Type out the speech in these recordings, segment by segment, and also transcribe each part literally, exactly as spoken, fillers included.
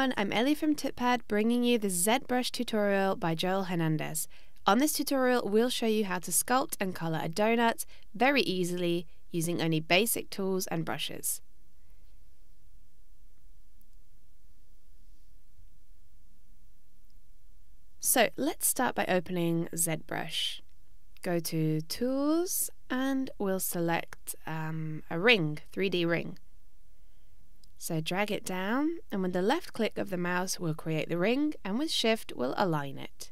everyone, I'm Ellie from Tutpad, bringing you the ZBrush tutorial by Joel Hernandez. On this tutorial, we'll show you how to sculpt and color a donut very easily using only basic tools and brushes. So let's start by opening ZBrush. Go to Tools and we'll select um, a ring, three D ring. So drag it down and with the left click of the mouse we'll create the ring and with Shift we'll align it.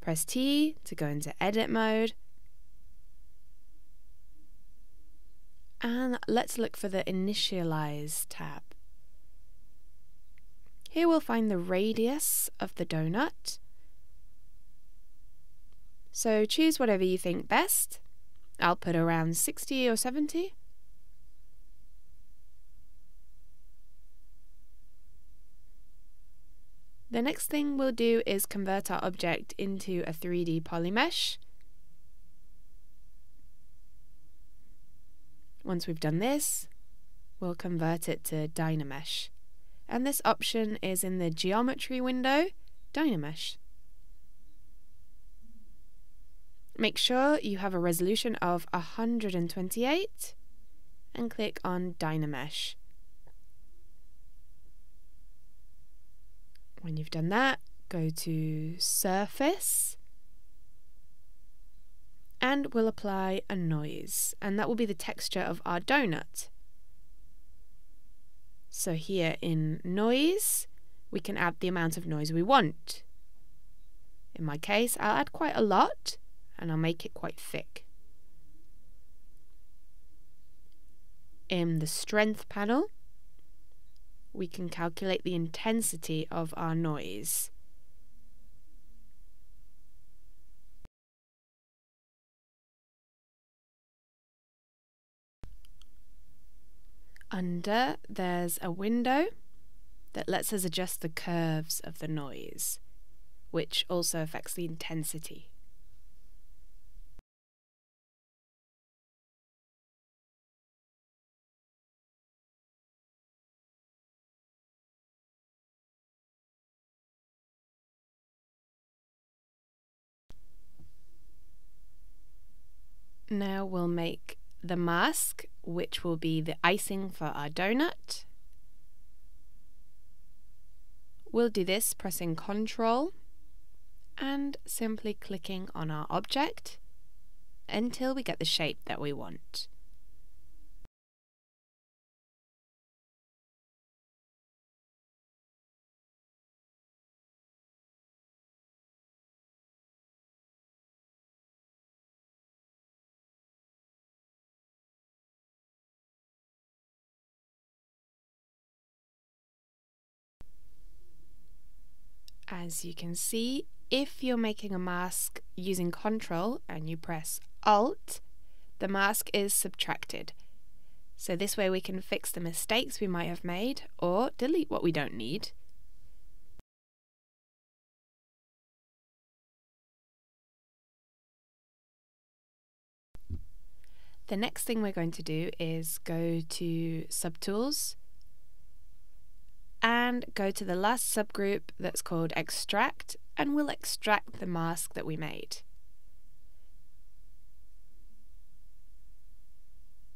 Press T to go into edit mode. And let's look for the Initialize tab. Here we'll find the radius of the donut. So choose whatever you think best. I'll put around sixty or seventy. The next thing we'll do is convert our object into a three D polymesh. Once we've done this, we'll convert it to Dynamesh. And this option is in the Geometry window, Dynamesh. Make sure you have a resolution of one hundred twenty-eight and click on Dynamesh. When you've done that, go to Surface and we'll apply a noise, and that will be the texture of our donut. So here in Noise, we can add the amount of noise we want. In my case, I'll add quite a lot and I'll make it quite thick. In the Strength panel, we can calculate the intensity of our noise. Under, there's a window that lets us adjust the curves of the noise, which also affects the intensity. Now we'll make the mask, which will be the icing for our donut. We'll do this pressing Ctrl and simply clicking on our object until we get the shape that we want. As you can see, if you're making a mask using Ctrl and you press Alt, the mask is subtracted. So this way we can fix the mistakes we might have made or delete what we don't need. The next thing we're going to do is go to Subtools and go to the last subgroup that's called Extract, and we'll extract the mask that we made.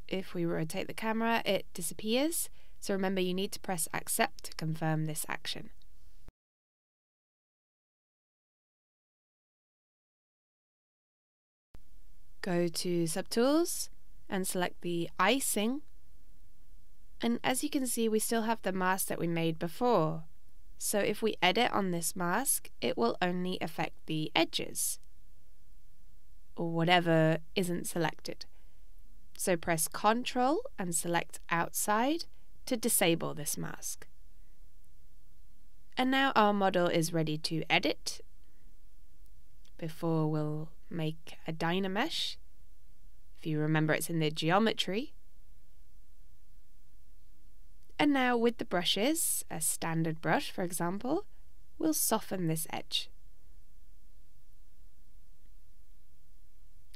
If we rotate the camera, it disappears, so remember you need to press Accept to confirm this action. Go to Subtools and select the icing. And as you can see, we still have the mask that we made before. So if we edit on this mask, it will only affect the edges or whatever isn't selected. So press Ctrl and select Outside to disable this mask. And now our model is ready to edit. Before we'll make a Dynamesh. If you remember, it's in the Geometry. And now with the brushes, a standard brush for example, we'll soften this edge.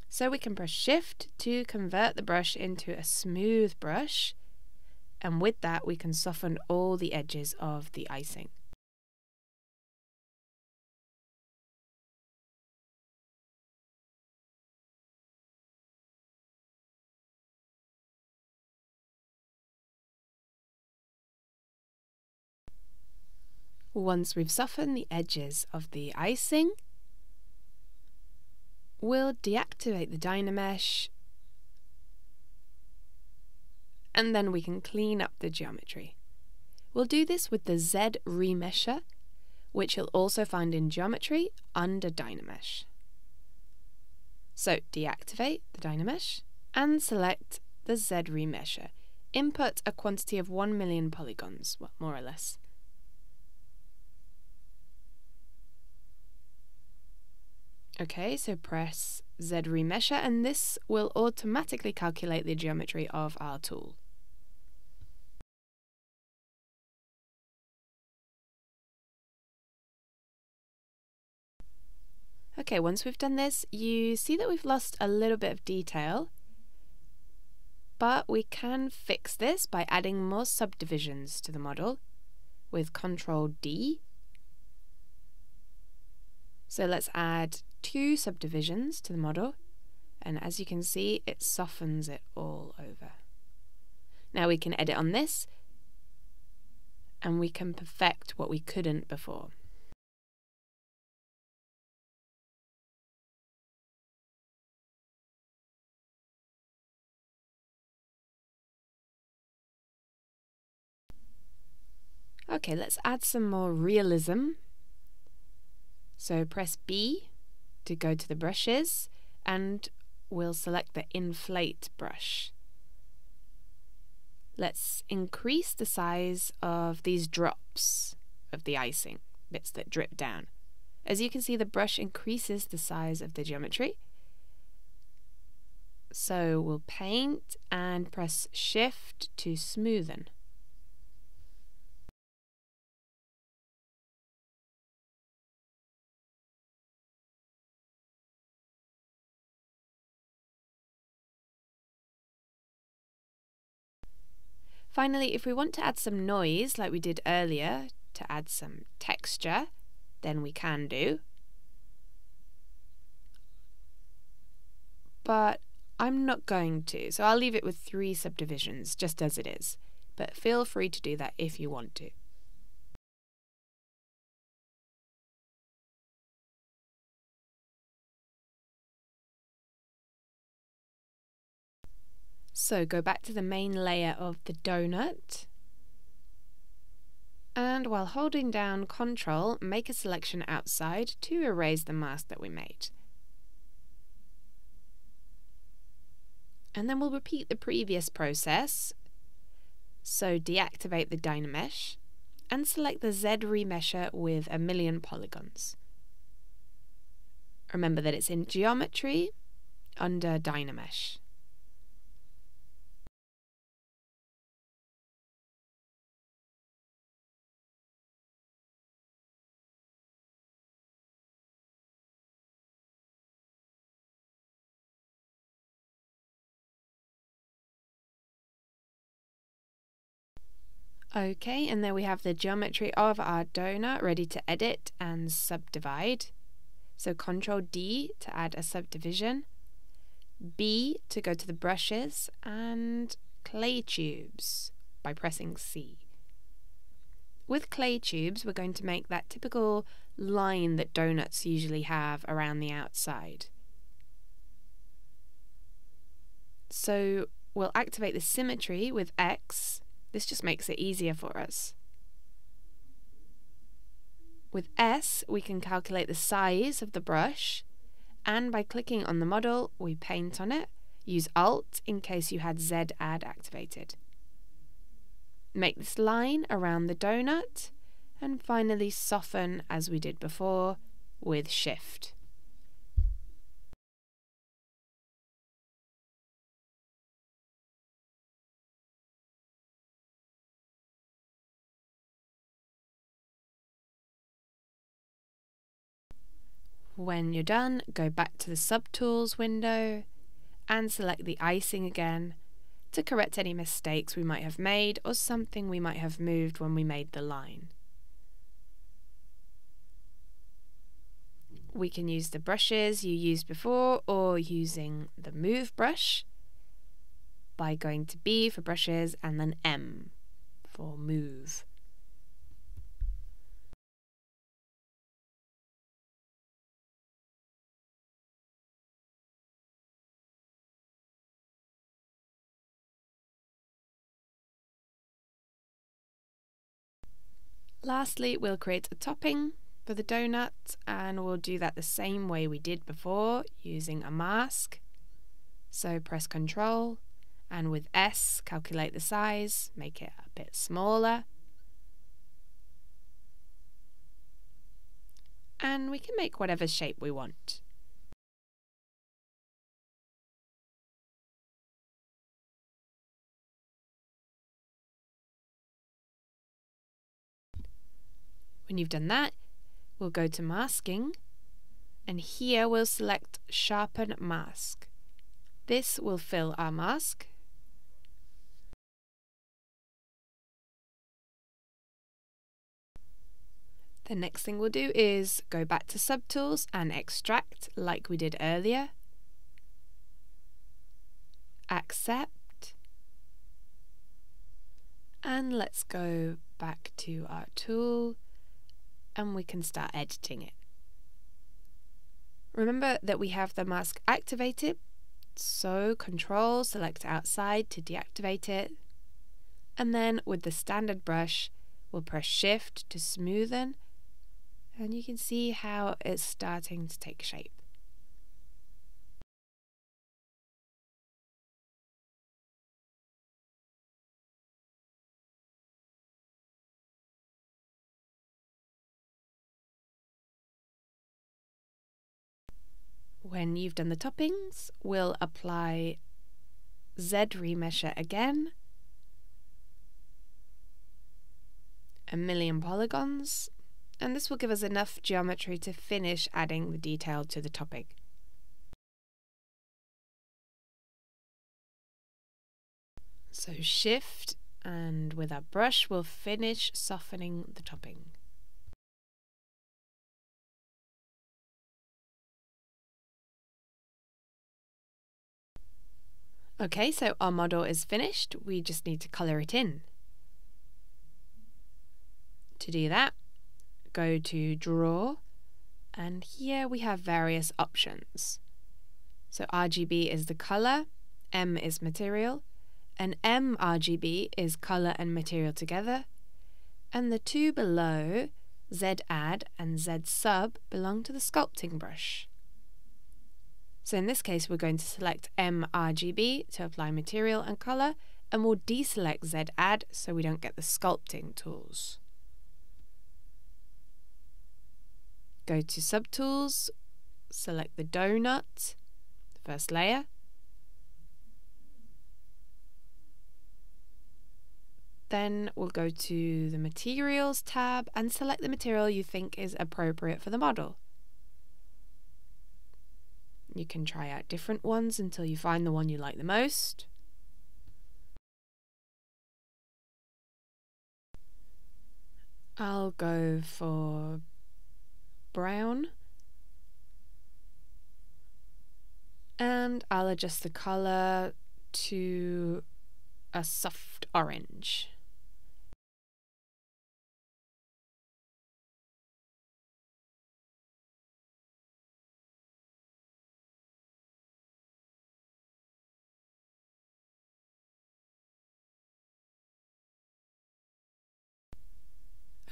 So we can press Shift to convert the brush into a smooth brush and with that we can soften all the edges of the icing. Once we've softened the edges of the icing, we'll deactivate the Dynamesh, and then we can clean up the geometry. We'll do this with the Z Remesher, which you'll also find in Geometry under Dynamesh. So deactivate the Dynamesh and select the Z Remesher. Input a quantity of one million polygons, well, more or less. Okay, so press Z Remesher and this will automatically calculate the geometry of our tool. Okay, once we've done this, you see that we've lost a little bit of detail, but we can fix this by adding more subdivisions to the model with control D. So let's add two subdivisions to the model, and as you can see it softens it all over. Now we can edit on this and we can perfect what we couldn't before. Okay, let's add some more realism. So press B to go to the brushes and we'll select the Inflate brush. Let's increase the size of these drops of the icing, bits that drip down. As you can see, the brush increases the size of the geometry. So we'll paint and press Shift to smoothen. Finally, if we want to add some noise like we did earlier to add some texture, then we can do. But I'm not going to, so I'll leave it with three subdivisions just as it is. But feel free to do that if you want to. So go back to the main layer of the donut and while holding down Control, make a selection outside to erase the mask that we made. And then we'll repeat the previous process. So deactivate the Dynamesh and select the Z Remesher with a million polygons. Remember that it's in Geometry under Dynamesh. Okay, and there we have the geometry of our donut ready to edit and subdivide. So control D to add a subdivision, B to go to the brushes, and clay tubes by pressing C. With clay tubes, we're going to make that typical line that donuts usually have around the outside. So we'll activate the symmetry with X. This just makes it easier for us. With S, we can calculate the size of the brush, and by clicking on the model, we paint on it. Use Alt in case you had Z Add activated. Make this line around the donut, and finally soften as we did before with Shift. When you're done, go back to the Subtools window and select the icing again to correct any mistakes we might have made or something we might have moved when we made the line. We can use the brushes you used before or using the move brush by going to B for brushes and then M for move. Lastly, we'll create a topping for the donut, and we'll do that the same way we did before using a mask. So press Control and with S calculate the size, make it a bit smaller. And we can make whatever shape we want. When you've done that, we'll go to masking, and here we'll select sharpen mask. This will fill our mask. The next thing we'll do is go back to subtools and extract like we did earlier. Accept. And let's go back to our tool, and we can start editing it. Remember that we have the mask activated, so Control select outside to deactivate it, and then with the standard brush we'll press Shift to smoothen, and you can see how it's starting to take shape. When you've done the toppings, we'll apply Z Remesher again, a million polygons, and this will give us enough geometry to finish adding the detail to the topping. So Shift, and with our brush we'll finish softening the topping. Okay, so our model is finished, we just need to colour it in. To do that, go to Draw, and here we have various options. So R G B is the colour, M is material, and mRGB is colour and material together, and the two below, Zadd and Zsub, belong to the sculpting brush. So in this case we're going to select mRGB to apply material and colour, and we'll deselect Zadd so we don't get the sculpting tools. Go to Subtools, select the donut, the first layer. Then we'll go to the Materials tab and select the material you think is appropriate for the model. You can try out different ones until you find the one you like the most. I'll go for brown, and I'll adjust the colour to a soft orange.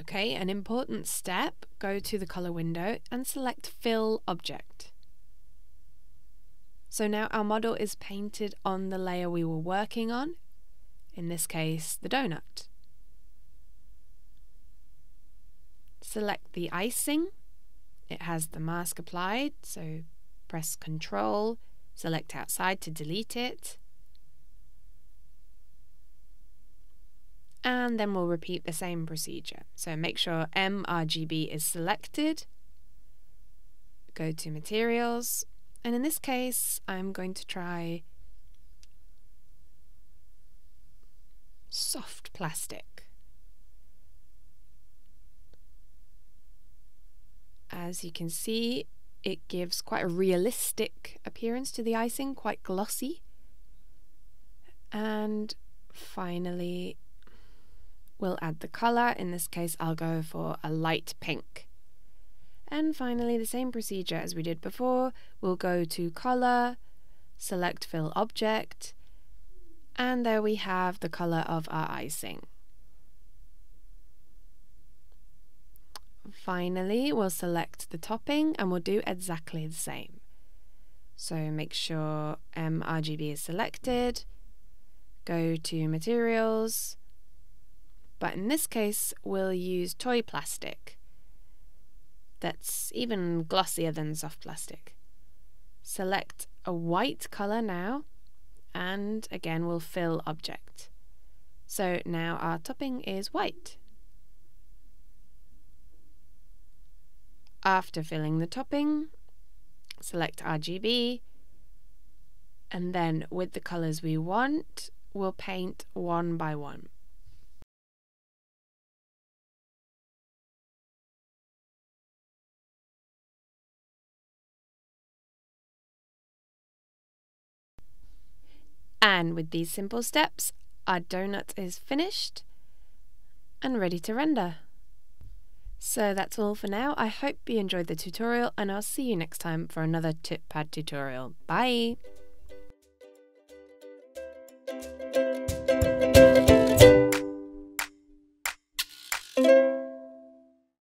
Okay, an important step, go to the color window and select Fill Object. So now our model is painted on the layer we were working on, in this case the donut. Select the icing, it has the mask applied, so press Control, select outside to delete it. And then we'll repeat the same procedure. So make sure mRGB is selected, go to Materials, and in this case I'm going to try soft plastic. As you can see, it gives quite a realistic appearance to the icing, quite glossy. And finally, we'll add the colour. In this case, I'll go for a light pink. And finally, the same procedure as we did before, we'll go to colour, select fill object, and there we have the colour of our icing. Finally, we'll select the topping and we'll do exactly the same. So make sure M R G B is selected, go to materials, but in this case we'll use toy plastic. That's even glossier than soft plastic. Select a white colour now, and again we'll fill object. So now our topping is white. After filling the topping, select R G B, and then with the colours we want, we'll paint one by one. And with these simple steps, our donut is finished and ready to render. So that's all for now. I hope you enjoyed the tutorial, and I'll see you next time for another Tutpad tutorial. Bye!